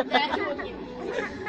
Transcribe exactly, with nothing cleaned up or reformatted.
That's